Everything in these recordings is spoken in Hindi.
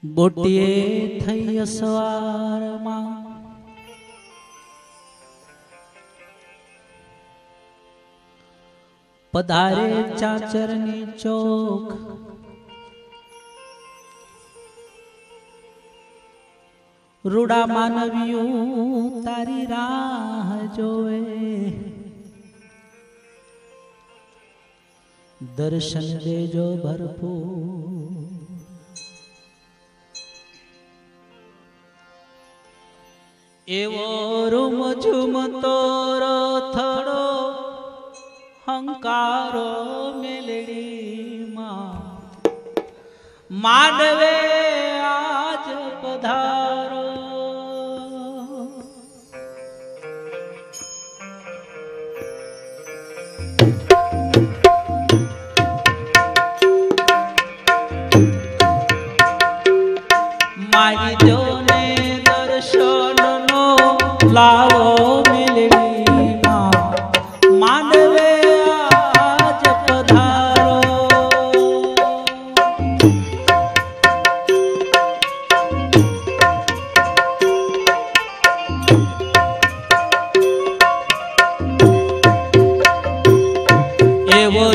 बोटिए थई सवार मां पधारे चाचरनी चौक रूड़ा मानवियों तारी राह जोए दर्शन दे जो भरपूर एवो रूम झूम तोरो थड़ो हंकारो मेलड़ी मां मानवे आज पधारो मारी जोने दर्शन नो लाओ मिलड़ी मां मानवे आज पधारो एवो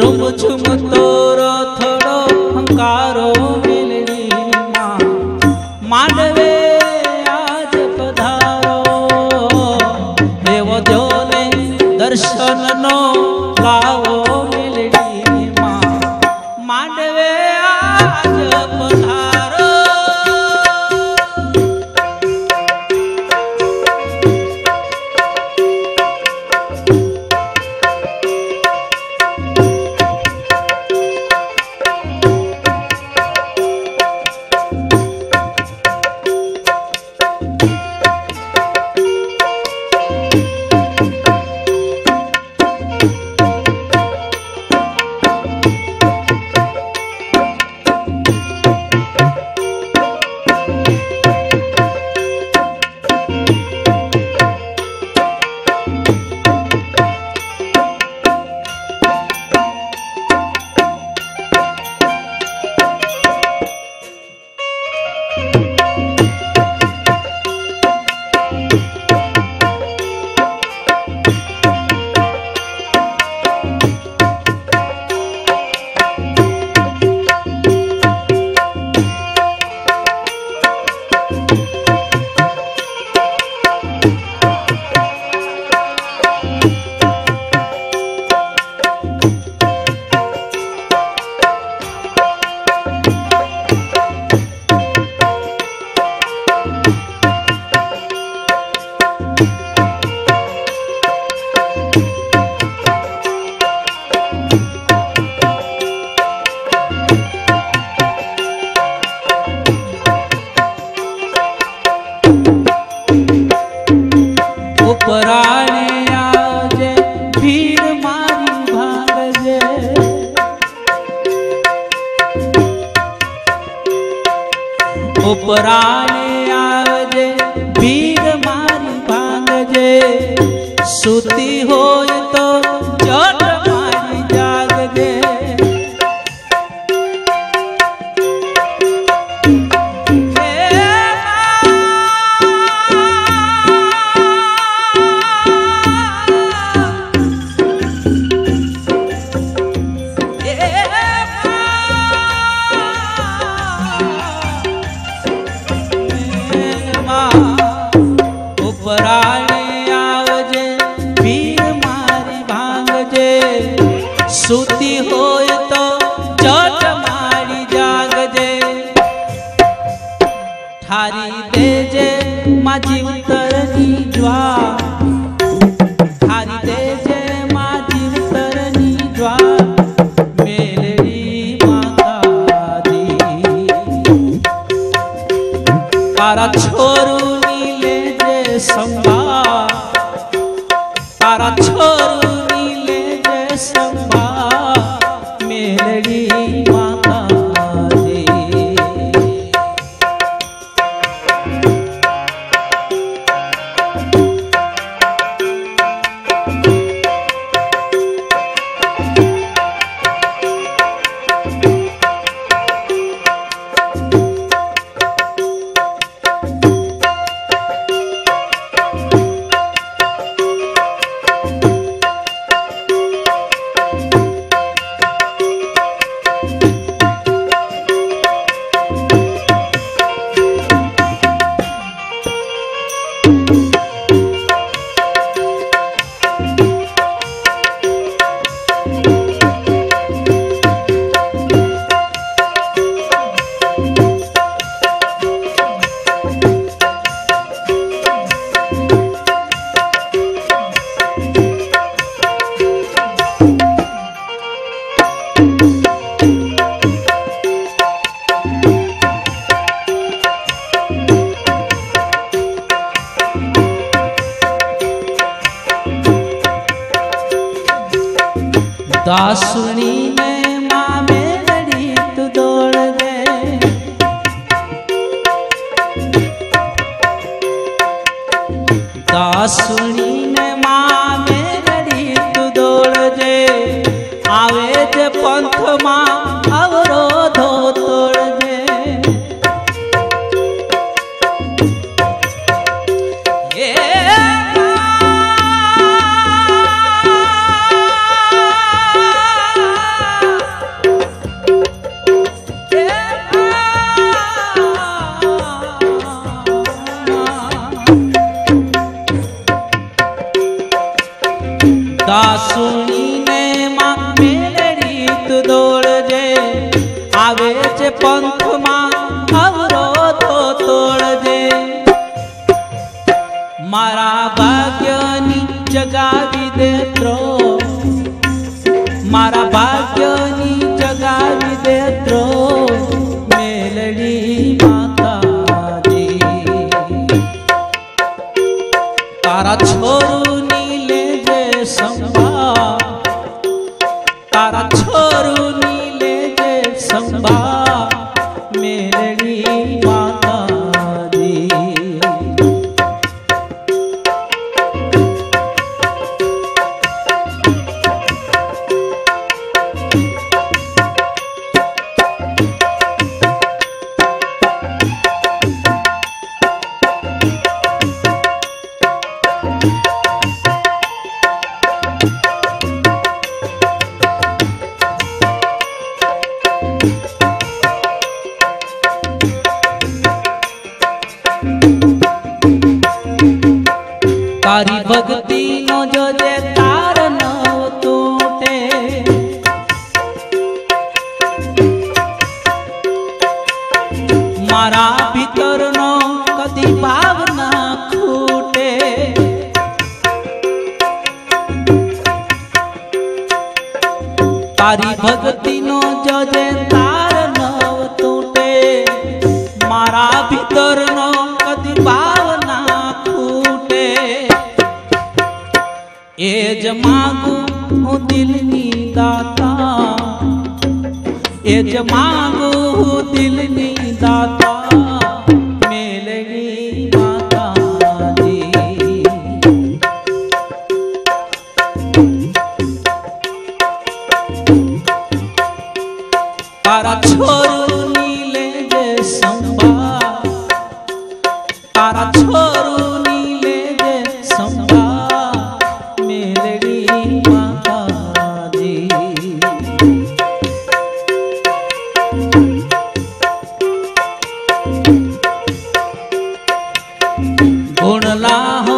रूम झूम तोरो थड़ो हंकारो मिलड़ी मां मानवे आज पधारो उपराने आवजे भीड़ मारी भांगजे सुती होय तो चोट उबराड़े आवजे वीर मारी भांगजे सुती होय तो चोट मारी जागजे ठारी देजे माझी उतरनी ज्वा ठारी देजे माझी उतरनी ज्वा तारा छोरुनी लेजे संभा तारा छोरुनी लेजे संभा मेलड़ी माता दे दासुनी में माँ मेलड़ी तू दौड़ दे दासुनी में माँ मेलड़ी तू दौड़ दे आवे जे पंथ माँ अवरोधो तोड़ दे दासुनी ने माँ मेलड़ी तू दौड़ जे आवे जे पंथ माँ अवरोध तोड़ जे मारा भाग्यनी जगावी दे त्रो मारा भाग्यनी जगावी दे त्रो मेलड़ी माता दे तारा छोरू तारा छोरू नीले जे संभा मेलड़ी माता दी तारी भक्ति नो जो जे तार न टूटे मारा भीतर नो कदी भाव ना खूटे तारी भक्ति नो जो जे तार न टूटे मारा भीतर नो कदी भाव ना खूटे एज मांगू हूँ दिलनी दाता एज मांगू हूँ दिलनी दाता मेलड़ी माता दी तारा छोरू नीले जे संभा तारा छोरू नीले जे संभा गुण लाहो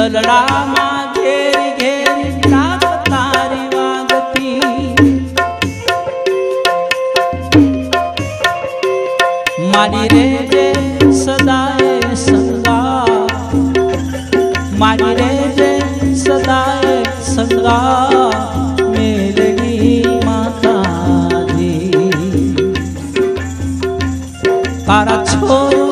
ઉદલડા માં ઘેરી ઘેરી તાત તારી વાગતી મારી રેજે સદાય સંગા મારી રેજે સદાય સંગા para छोड़